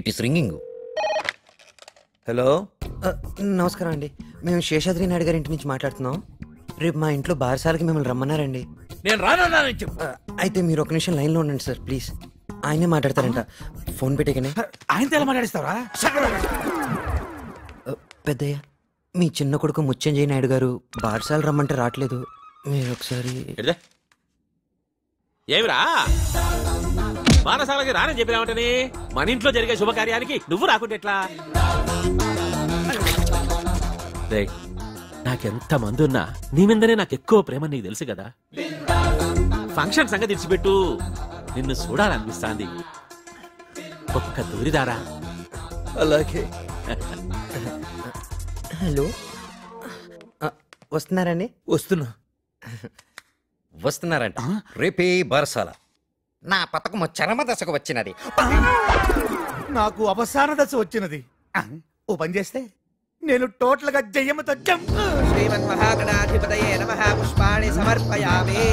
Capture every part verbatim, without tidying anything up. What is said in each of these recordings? It is ringing. Hello, నమస్కారం అండి. మేము శేషాద్రి నాయుడు గారి ఇంటి నుంచి మాట్లాడుతున్నాం. రేపు మా ఇంట్లో బారసాలకి మిమ్మల్ని రమ్మన్నారండి. నేను రానన్నాను. అయితే మీరు ఒక నిమిషం లైన్లో ఉండండి సార్, ప్లీజ్. ఆయనే మాట్లాడతారంట. ఫోన్ పెట్టేకనే ఆయనతో ఎలా మాట్లాడిస్తారా? పెద్దయ్య, మీ చిన్న కొడుకు ముచ్చంజయ నాయుడు గారు బారసాలు రమ్మంటే రావట్లేదు. మీరు ఒకసారి ఏమిరా బారసాలకి రానని చెప్పినామంటని మన ఇంట్లో జరిగే శుభకార్యానికి నువ్వు రాకుంటే ఎట్లా? నాకెంత మంది ఉన్నా నీ మీదనే నాకు ఎక్కువ ప్రేమ, నీకు తెలుసు కదా. ఫంక్షన్ సంగతి తెచ్చిపెట్టు, నిన్ను చూడాలనిపిస్తాంది. ఒక్క దూరిదారా. అలాగే. హలో, వస్తున్నారండి? వస్తున్నా వస్తున్నారంట. రేపే బారసాల. నా పతకము చరమ దశకు వచ్చినది, నాకు అవసాన దశ వచ్చినది. ఓ పని చేస్తే నేను టోటల్ గా జయమ తగ్గం. శ్రీమన్మహాగణాధిపతయే నమః. పుష్పాణి సమర్పయామి.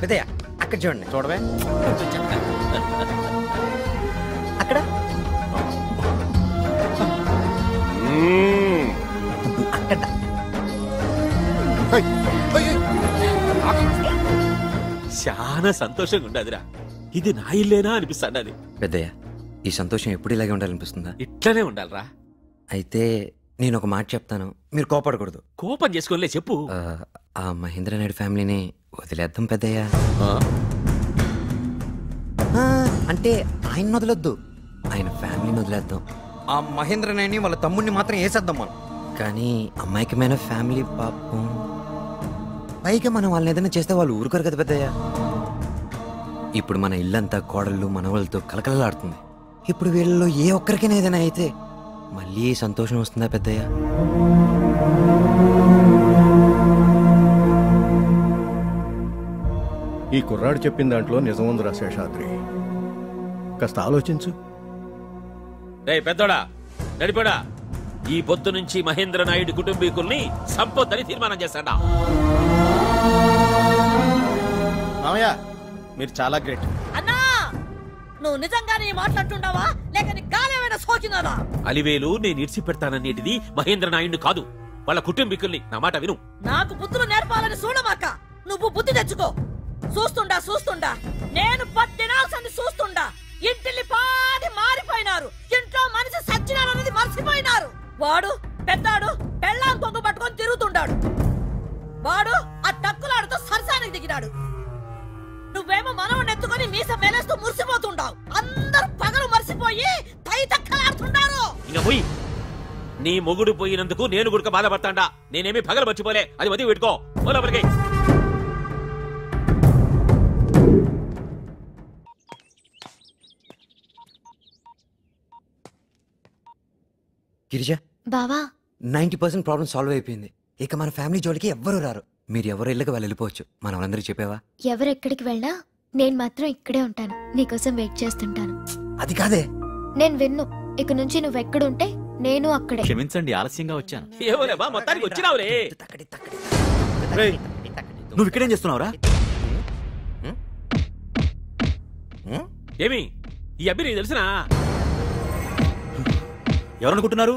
పెద్దయ్య అక్కడ చూడండి. చూడవే అక్కడ. చాలా సంతోషంగా ఉండదురా. ఇది నా ఇల్లేనా అనిపిస్తాండది. పెద్దయ్య, ఈ సంతోషం ఎప్పుడు ఇలాగే ఉండాలనిపిస్తుందా? ఇట్లానే ఉండాలిరా. అయితే నేను ఒక మాట చెప్తాను, మీరు కోపడకూడదు. కోపం చేసుకోనిలే, చెప్పు. ఆ మహేంద్ర నాయుడు ఫ్యామిలీని వదిలేద్దాం పెద్దయ్యా. అంటే ఆయన వదలొద్దు, ఆయన ఫ్యామిలీని వదిలేద్దాం. ఆ మహేంద్ర నాయుడిని వాళ్ళ తమ్ముడిని మాత్రం వేసేద్దాం మనం. కానీ అమాయకమైన ఫ్యామిలీ పాపం. పైగా మనం వాళ్ళని ఏదైనా చేస్తే వాళ్ళు ఊరుకోరు కదా పెద్దయ్యా. ఇప్పుడు మన ఇల్లంతా కోడళ్ళు మనవాళ్ళతో కలకలలాడుతుంది. ఇప్పుడు వీళ్ళలో ఏ ఒక్కరికైనా ఏదైనా అయితే మళ్ళీ సంతోషం వస్తుందా పెద్దయ్య? ఈ కుర్రాడు చెప్పిన దాంట్లో నిజం ఉందిరా శేషాద్రి. కాస్త ఆలోచించు. రేయ్ పెద్దోడా, నడిపోడా, ఈ పొద్దు నుంచి మహేంద్ర నాయుడు కుటుంబీకుల్ని సంపొద్దని తీర్మానం చేస్తాడా? మామయ్య, మీరు చాలా గ్రేట్. నువ్వు నిజంగానే మాట్లాడుతుండవా లేక గాలేమైనా సోకినారా? అలివేలు, నేను ఇడిచి పెడతాననేటిది మహేంద్ర నాయుడు కాదు, వాళ్ళ కుటుంబీకుల్ని. నా మాట విను. నాకు బుద్ధులు నేర్పాలని చూడమాక, నువ్వు బుద్ధి తెచ్చుకో. చూస్తుండా చూస్తుండా నేను పద్నాలుగు చూస్తుండా ఇంటిల్లి పాది మారిపోయినారు. ఇంట్లో మనిషి సచ్చినారనేది మర్చిపోయినారు. వాడు పెద్దాడు పెళ్ళాం కొంగు పట్టుకొని తిరుగుతుండాడు. వాడు ఆ తక్కులాడుతో సరసానికి దిగినాడు. నువ్వేమో మనం ఎత్తుకొని మీస మేలేస్తూ మురిసిపోతుండావు. అందరు పగలు మరిసిపోయి పై తక్కలాడుతుంటారు. ఇంకా పోయి, నీ మొగుడు పోయినందుకు నేను గుడక బాధపడతాండా? నేనేమి పగలు మర్చిపోలే. అది వదిలి పెట్టుకో. లోపలికి. గిరిజ బావా, నైన్టీ పర్సెంట్ ప్రాబ్లం సాల్వ్ అయిపోయింది. ఇక మన ఫ్యామిలీ జోలికి ఎవ్వరూ రారు. మీరు ఎవరు ఇళ్ళకి వాళ్ళు వెళ్ళిపోవచ్చు. మనం అందరికీ చెప్పావా? ఎవరెక్కడికి వెళ్ళినా నేను మాత్రం ఇక్కడే ఉంటాను, నీకోసం వెయిట్ చేస్తుంటాను. అది కాదే, నేను విన్ను. ఇక నుంచి నువ్వు ఎక్కడుంటే నేను అక్కడే. క్షమించండి, ఆలస్యంగా వచ్చాను. నువ్వు ఇక్కడేం చేస్తున్నావురా? ఏమి ఈ అబ్బి, నీకు తెలిసినా ఎవరనుకుంటున్నారు?